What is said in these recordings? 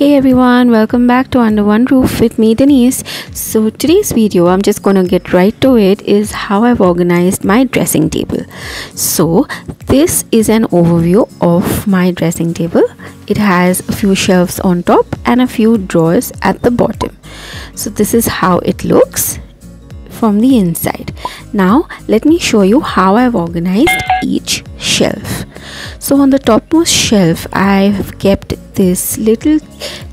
Hey everyone, welcome back to Under One Roof with me, Denise. So today's video, I'm just gonna get right to it, is how I've organized my dressing table. So this is an overview of my dressing table. It has a few shelves on top and a few drawers at the bottom. So this is how it looks from the inside. Now let me show you how I've organized each shelf. So on the topmost shelf, I've kept this little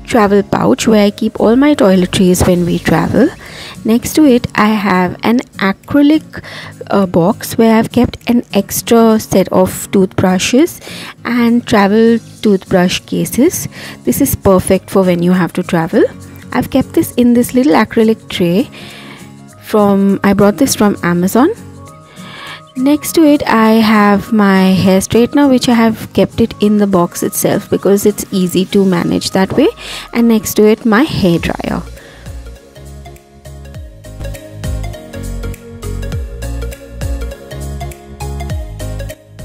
travel pouch where I keep all my toiletries when we travel. Next to it, I have an acrylic box where I've kept an extra set of toothbrushes and travel toothbrush cases. This is perfect for when you have to travel. I've kept this in this little acrylic tray. I brought this from Amazon. Next to it, I have my hair straightener, which I have kept it in the box itself because it's easy to manage that way. And next to it, my hair dryer.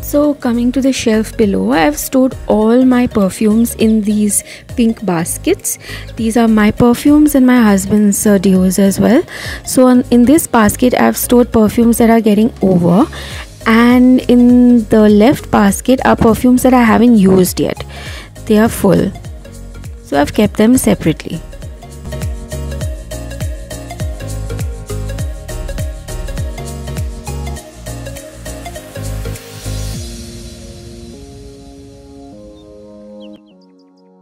So coming to the shelf below, I have stored all my perfumes in these pink baskets. These are my perfumes and my husband's deos as well. So in this basket, I have stored perfumes that are getting over, and in the left basket are perfumes that I haven't used yet. They are full, so I've kept them separately.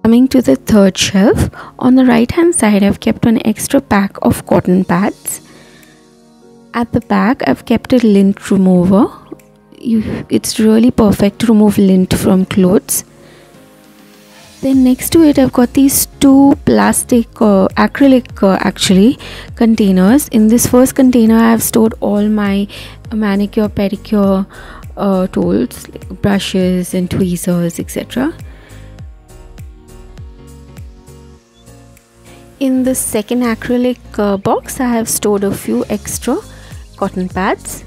Coming to the third shelf, on the right hand side, I've kept an extra pack of cotton pads. At the back, I've kept a lint remover. It's really perfect to remove lint from clothes. Then next to it, I've got these two plastic acrylic actually containers. In this first container, I've stored all my manicure, pedicure tools, like brushes and tweezers, etc. In the second acrylic box, I have stored a few extra cotton pads.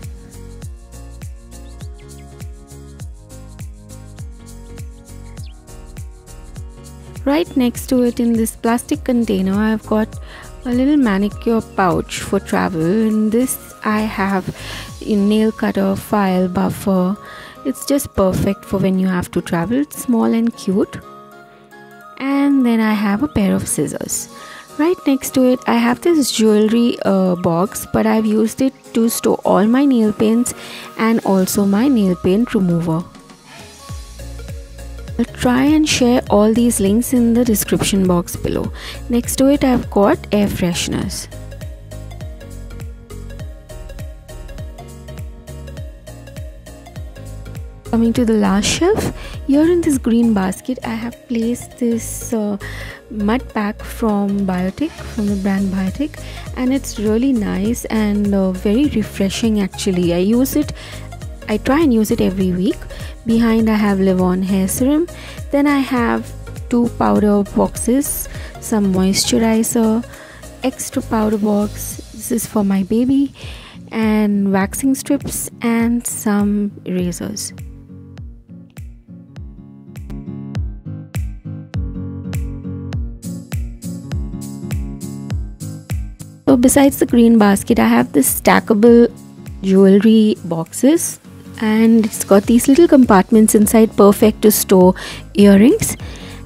Right next to it, in this plastic container, I have got a little manicure pouch for travel. In this, I have a nail cutter, file, buffer. It's just perfect for when you have to travel. It's small and cute. And then I have a pair of scissors. Right next to it, I have this jewelry box, but I've used it to store all my nail paints and also my nail paint remover. I'll try and share all these links in the description box below. Next to it, I've got air fresheners. Coming to the last shelf, here in this green basket, I have placed this mud pack from Biotic, from the brand Biotic, and it's really nice and very refreshing actually. I try and use it every week. Behind, I have Levon hair serum. Then I have two powder boxes, some moisturizer, extra powder box. This is for my baby, and waxing strips and some erasers. So besides the green basket, I have this stackable jewelry boxes, and it's got these little compartments inside, perfect to store earrings.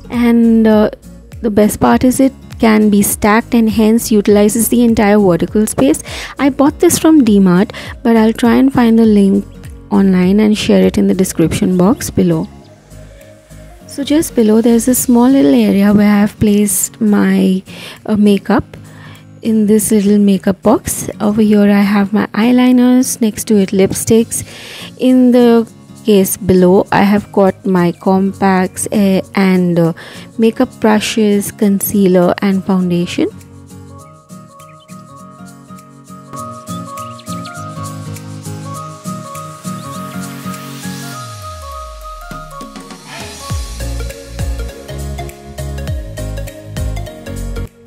And the best part is it can be stacked and hence utilizes the entire vertical space. I bought this from DMart, but I'll try and find the link online and share it in the description box below. So just below, there's a small little area where I've placed my makeup. In this little makeup box over here, I have my eyeliners, next to it lipsticks. In the case below, I have got my compacts and makeup brushes, concealer and foundation.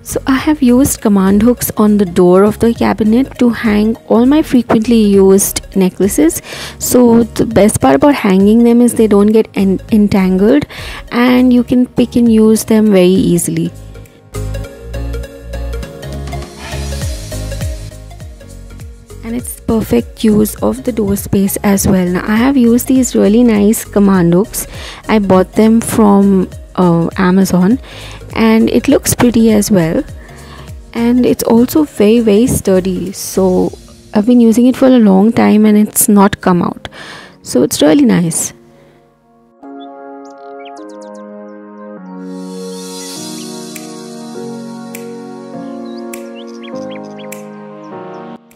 So I have used command hooks on the door of the cabinet to hang all my frequently used necklaces. So the best part about hanging them is they don't get entangled, and you can pick and use them very easily. and it's perfect use of the door space as well. Now I have used these really nice command hooks. I bought them from Amazon and it looks pretty as well, and it's also very, very sturdy. So I've been using it for a long time and it's not come out, so it's really nice.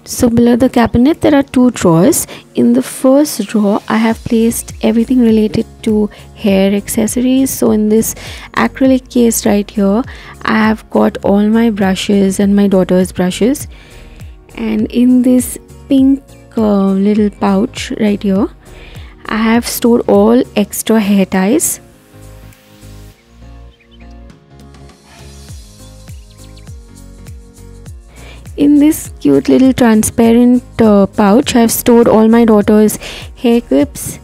So below the cabinet there are two drawers. In the first drawer I have placed everything related to hair accessories. So in this acrylic case right here I have got all my brushes and my daughter's brushes, and in this pink little pouch right here I have stored all extra hair ties. In this cute little transparent pouch I have stored all my daughter's hair clips,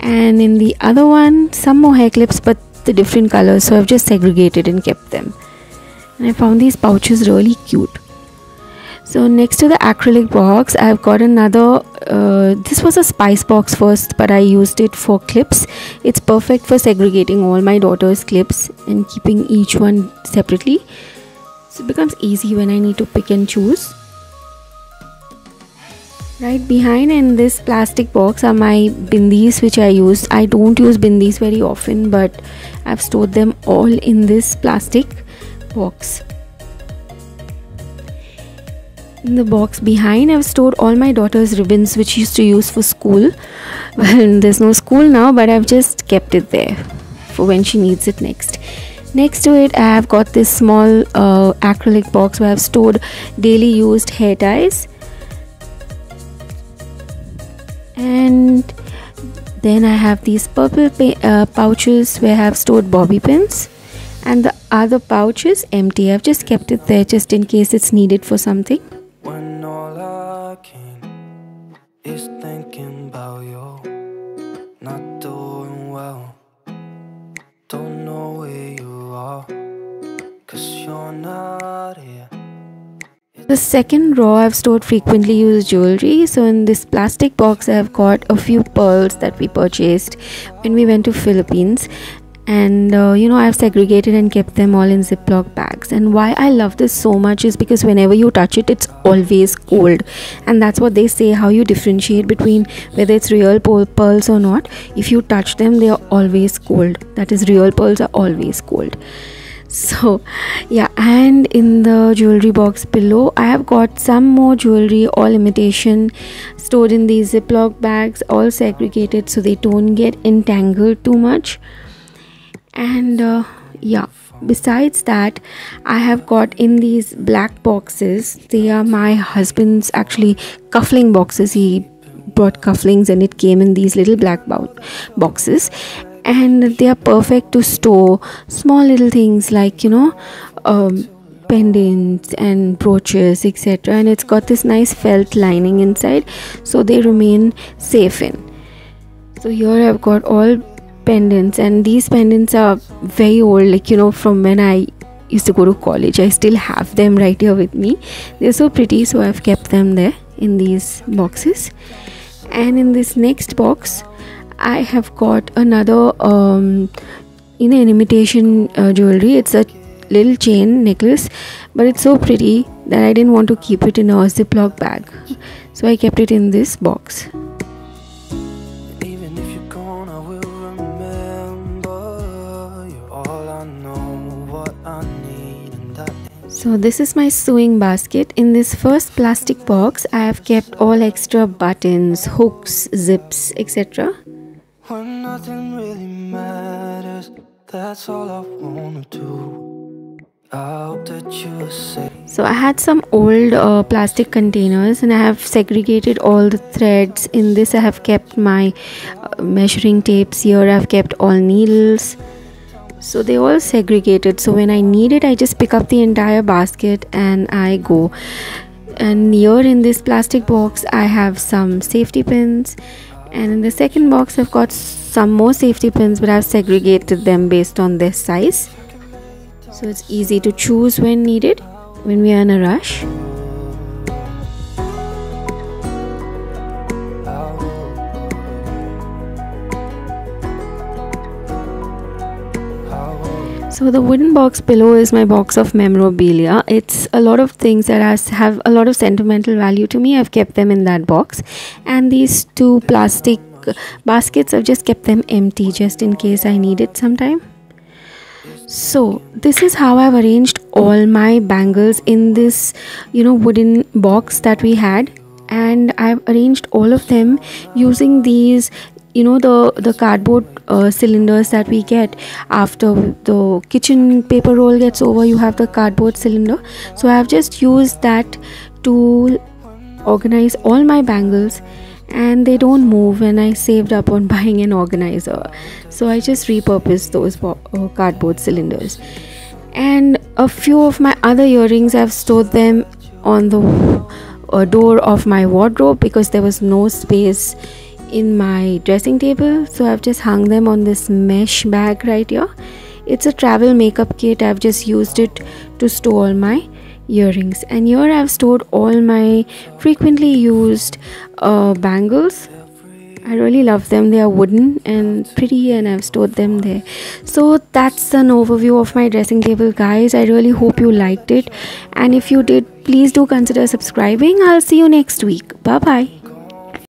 and in the other one some more hair clips but the different colors, so I have just segregated and kept them, and I found these pouches really cute. So next to the acrylic box I have got another, this was a spice box first but I used it for clips. It's perfect for segregating all my daughter's clips and keeping each one separately. So it becomes easy when I need to pick and choose. Right behind in this plastic box are my bindis which I used. I don't use bindis very often but I've stored them all in this plastic box. In the box behind I've stored all my daughter's ribbons which she used to use for school. Well, there's no school now but I've just kept it there for when she needs it next. Next to it I have got this small acrylic box where I have stored daily used hair ties, and then I have these purple pouches where I have stored bobby pins, and the other pouch is empty. I've just kept it there just in case it's needed for something. When all I can is thinking about you, not doing well, don't know where you. The second drawer I've stored frequently used jewelry. So in this plastic box I've got a few pearls that we purchased when we went to Philippines, and I've segregated and kept them all in Ziploc bags. And why I love this so much is because whenever you touch it, it's always gold, and that's what they say, how you differentiate between whether it's real pearls or not. If you touch them, they are always gold. That is, real pearls are always gold. So yeah, and in the jewelry box below I have got some more jewelry, all imitation, stored in these Ziploc bags, all segregated so they don't get entangled too much. And yeah, besides that I have got in these black boxes, they are my husband's actually cuffling boxes. He brought cufflings and it came in these little black boxes, and they are perfect to store small little things like pendants and brooches, etc. And it's got this nice felt lining inside so they remain safe in. So here I've got all pendants, and these pendants are very old, like from when I used to go to college. I still have them right here with me. They're so pretty, so I've kept them there in these boxes. And in this next box I have got another an imitation jewelry. It's a little chain necklace but it's so pretty that I didn't want to keep it in a Ziploc bag, so I kept it in this box. So this is my sewing basket. In this first plastic box I have kept all extra buttons, hooks, zips, etc. When nothing really matters, that's all I wanna do. I hope that you are safe. So I had some old plastic containers, and I have segregated all the threads. In this I have kept my measuring tapes. Here I have kept all needles. So they all segregated. So when I need it, I just pick up the entire basket and I go. And here in this plastic box, I have some safety pins. And in the second box I've got some more safety pins, but I've segregated them based on their size, so it's easy to choose when needed, when we are in a rush. So the wooden box below is my box of memorabilia. It's a lot of things that have a lot of sentimental value to me. I've kept them in that box, and these two plastic baskets, I've just kept them empty just in case I need it sometime. So this is how I've arranged all my bangles in this, you know, wooden box that we had, and I've arranged all of them using these, you know, the cardboard cylinders that we get after the kitchen paper roll gets over. You have the cardboard cylinder, so I have just used that to organize all my bangles, and they don't move, and I saved up on buying an organizer, so I just repurposed those cardboard cylinders. And a few of my other earrings, I've stored them on the door of my wardrobe because there was no space in my dressing table, so I've just hung them on this mesh bag right here. It's a travel makeup kit. I've just used it to store all my earrings, and here I've stored all my frequently used bangles. I really love them. They are wooden and pretty, and I've stored them there. So that's an overview of my dressing table, guys. I really hope you liked it, and if you did, please do consider subscribing. I'll see you next week. Bye bye.